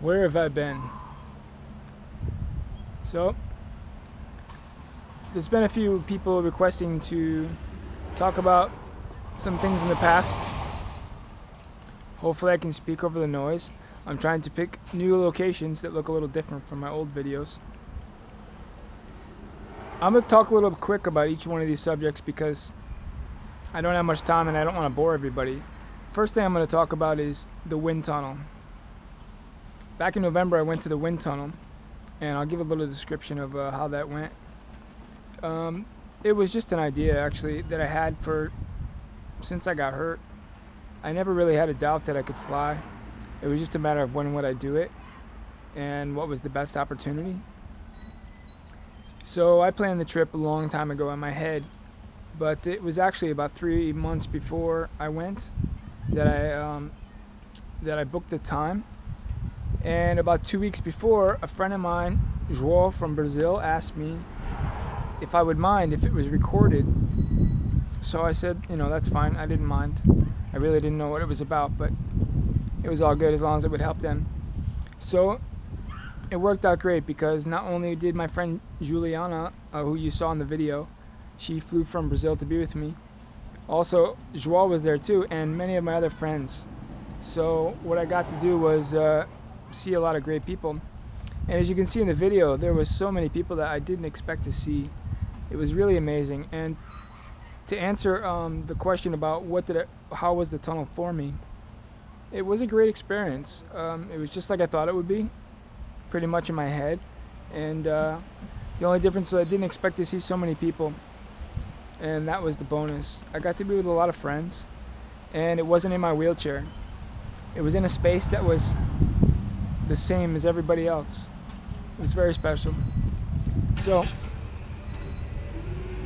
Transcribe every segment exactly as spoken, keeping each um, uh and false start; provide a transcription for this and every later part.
Where have I been? So, there's been a few people requesting to talk about some things in the past. Hopefully I can speak over the noise. I'm trying to pick new locations that look a little different from my old videos. I'm going to talk a little quick about each one of these subjects because I don't have much time and I don't want to bore everybody. First thing I'm going to talk about is the wind tunnel. Back in November I went to the wind tunnel, and I'll give a little description of uh, how that went. Um, it was just an idea actually that I had for since I got hurt. I never really had a doubt that I could fly. It was just a matter of when would I do it and what was the best opportunity. So I planned the trip a long time ago in my head, but it was actually about three months before I went that I, um, that I booked the time. And about two weeks before, a friend of mine, João from Brazil, asked me if I would mind if it was recorded. So I said, you know, that's fine, I didn't mind. I really didn't know what it was about, but it was all good as long as it would help them. So it worked out great because not only did my friend Juliana, uh, who you saw in the video, she flew from Brazil to be with me. Also, João was there too, and many of my other friends. So what I got to do was uh, see a lot of great people. And as you can see in the video, there was so many people that I didn't expect to see. It was really amazing. And to answer um, the question about what did I, how was the tunnel for me, it was a great experience. Um, it was just like I thought it would be, pretty much in my head. And uh, the only difference was I didn't expect to see so many people. And that was the bonus. I got to be with a lot of friends, and it wasn't in my wheelchair. It was in a space that was the same as everybody else. It was very special. So,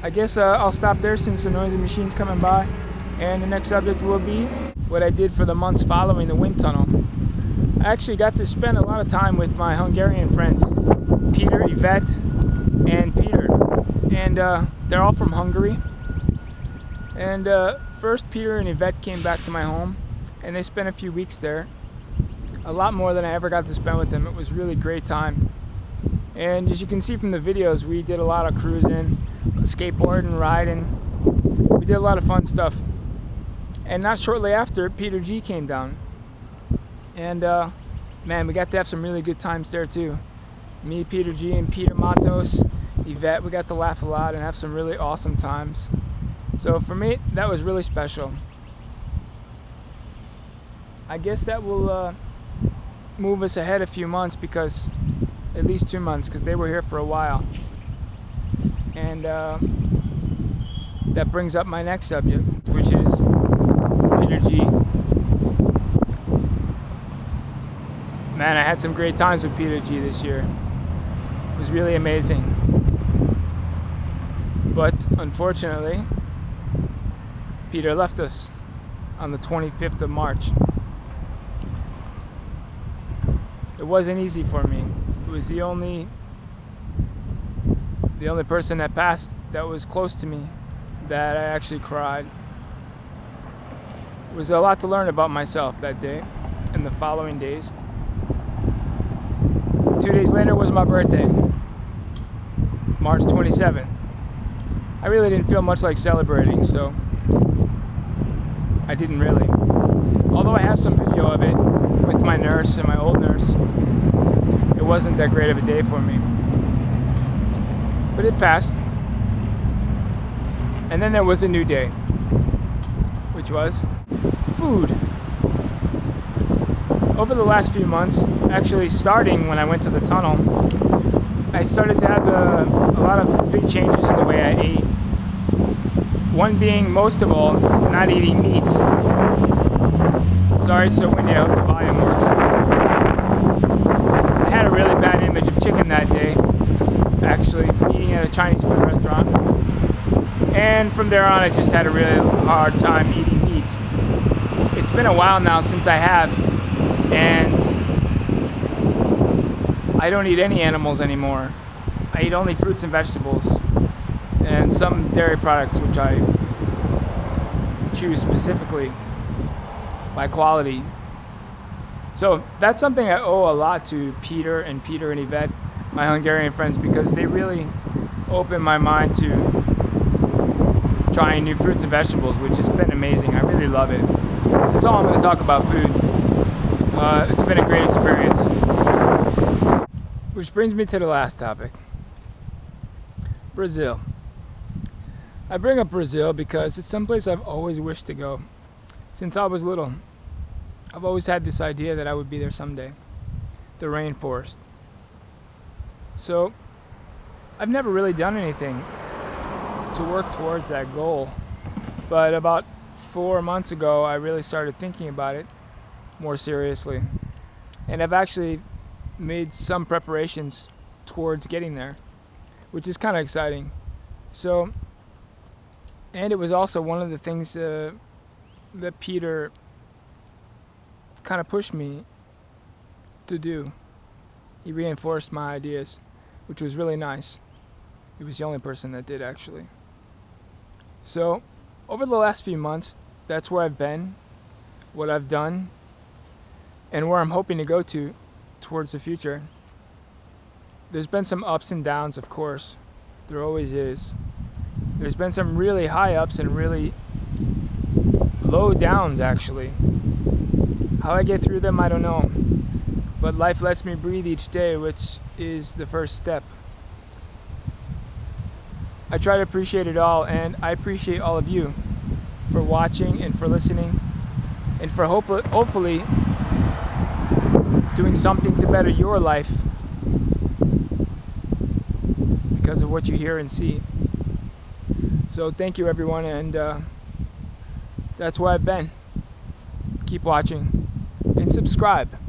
I guess uh, I'll stop there since the noisy machine's coming by. And the next subject will be what I did for the months following the wind tunnel. I actually got to spend a lot of time with my Hungarian friends, Peter, Yvette, and Peter. And uh, they're all from Hungary. And uh, first Peter and Yvette came back to my home, and they spent a few weeks there. A lot more than I ever got to spend with them. It was really great time. And as you can see from the videos, we did a lot of cruising, skateboarding, riding. We did a lot of fun stuff. And not shortly after, Peter G came down. And uh, man, we got to have some really good times there too. Me, Peter G, and Peter Matos, Yvette, we got to laugh a lot and have some really awesome times. So for me, that was really special. I guess that will uh, move us ahead a few months, because at least two months, because they were here for a while. And uh, that brings up my next subject, which is Peter G. Man, I had some great times with Peter G this year. It was really amazing. But unfortunately, Peter left us on the twenty-fifth of March. It wasn't easy for me. It was the only the only person that passed that was close to me that I actually cried. It was a lot to learn about myself that day and the following days. Two days later was my birthday, March twenty-seventh. I really didn't feel much like celebrating, so I didn't really. Although I have some video of it with my nurse and my old nurse, it wasn't that great of a day for me. But it passed. And then there was a new day, which was food. Over the last few months, actually starting when I went to the tunnel, I started to have a, a lot of big changes in the way I ate. One being, most of all, not eating meat. Sorry, so windy, I hope the volume works. I had a really bad image of chicken that day, actually, eating at a Chinese food restaurant. And from there on, I just had a really hard time eating meat. It's been a while now since I have, and I don't eat any animals anymore. I eat only fruits and vegetables, and some dairy products, which I choose specifically by quality. So that's something I owe a lot to Peter and Peter and Yvette, my Hungarian friends, because they really opened my mind to trying new fruits and vegetables, which has been amazing. I really love it. That's all I'm going to talk about food. Uh, it's been a great experience. Which brings me to the last topic. Brazil. I bring up Brazil because it's someplace I've always wished to go. Since I was little, I've always had this idea that I would be there someday. The rainforest. So, I've never really done anything to work towards that goal, but about four months ago I really started thinking about it more seriously, and I've actually made some preparations towards getting there, which is kind of exciting. So, and it was also one of the things uh, that Peter kind of pushed me to do. He reinforced my ideas, which was really nice. He was the only person that did, actually. So, over the last few months, that's where I've been, what I've done, and where I'm hoping to go to towards the future. There's been some ups and downs, of course. There always is. There's been some really high ups and really low downs, actually. How I get through them, I don't know. But life lets me breathe each day, which is the first step. I try to appreciate it all, and I appreciate all of you for watching and for listening and for hope hopefully doing something to better your life because of what you hear and see. So thank you, everyone, and uh, that's where I've been. Keep watching and subscribe.